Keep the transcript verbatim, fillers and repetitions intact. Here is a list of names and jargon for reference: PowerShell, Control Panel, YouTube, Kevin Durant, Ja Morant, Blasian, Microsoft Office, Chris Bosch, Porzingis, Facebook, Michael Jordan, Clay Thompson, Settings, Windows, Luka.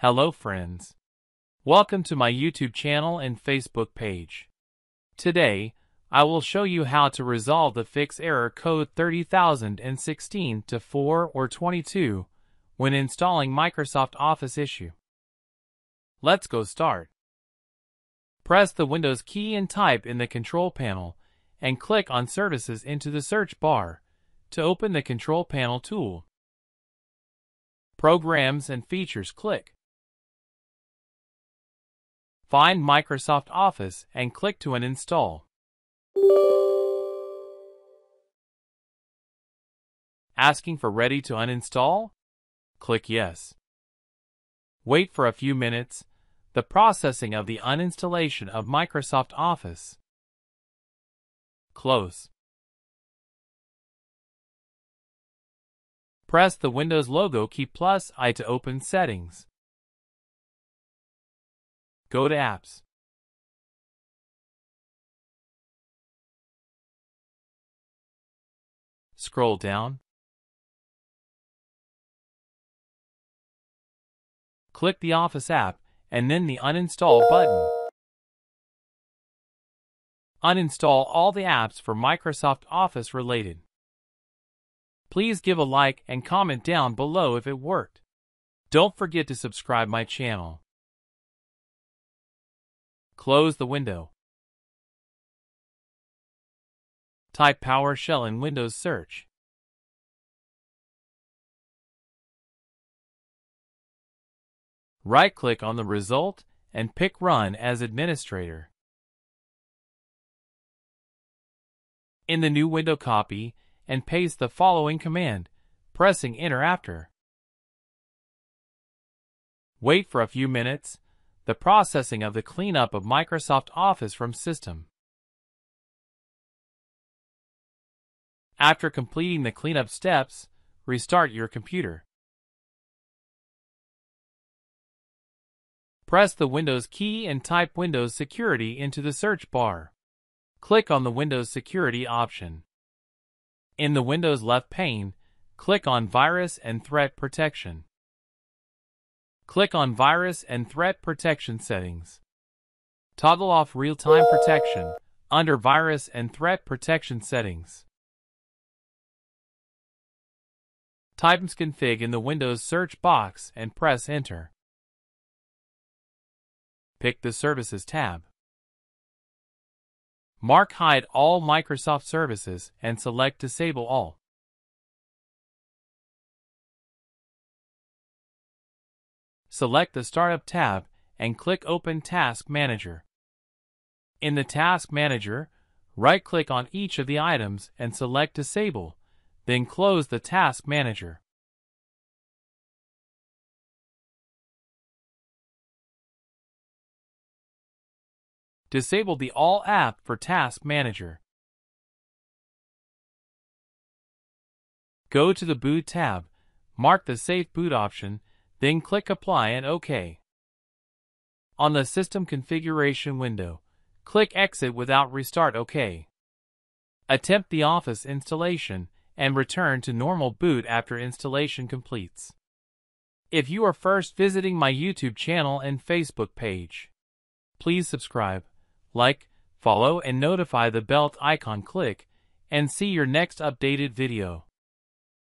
Hello friends. Welcome to my YouTube channel and Facebook page. Today, I will show you how to resolve the fix error code thirty thousand sixteen to four or twenty-two when installing Microsoft Office issue. Let's go start. Press the Windows key and type in the Control Panel and click on Services into the search bar to open the Control Panel tool. Programs and Features click. Find Microsoft Office and click to uninstall. Asking for ready to uninstall? Click yes. Wait for a few minutes. The processing of the uninstallation of Microsoft Office. Close. Press the Windows logo key plus I to open Settings. Go to Apps. Scroll down. Click the Office app and then the Uninstall button. Uninstall all the apps for Microsoft Office related. Please give a like and comment down below if it worked. Don't forget to subscribe my channel. Close the window. Type PowerShell in Windows search. Right-click on the result and pick Run as Administrator. In the new window, copy and paste the following command, pressing Enter after. Wait for a few minutes. The processing of the cleanup of Microsoft Office from system. After completing the cleanup steps, restart your computer. Press the Windows key and type Windows Security into the search bar. Click on the Windows Security option. In the Windows left pane, click on Virus and Threat Protection. Click on Virus and Threat Protection settings. Toggle off Real-Time Protection under Virus and Threat Protection settings. Type config in the Windows search box and press Enter. Pick the Services tab. Mark Hide all Microsoft services and select Disable all. Select the Startup tab and click Open Task Manager. In the Task Manager, right-click on each of the items and select Disable, then close the Task Manager. Disable the All app for Task Manager. Go to the Boot tab, mark the Safe Boot option, then click Apply and OK. On the System Configuration window, click Exit without Restart OK. Attempt the Office installation and return to normal boot after installation completes. If you are first visiting my YouTube channel and Facebook page, please subscribe, like, follow and notify the bell icon click and see your next updated video.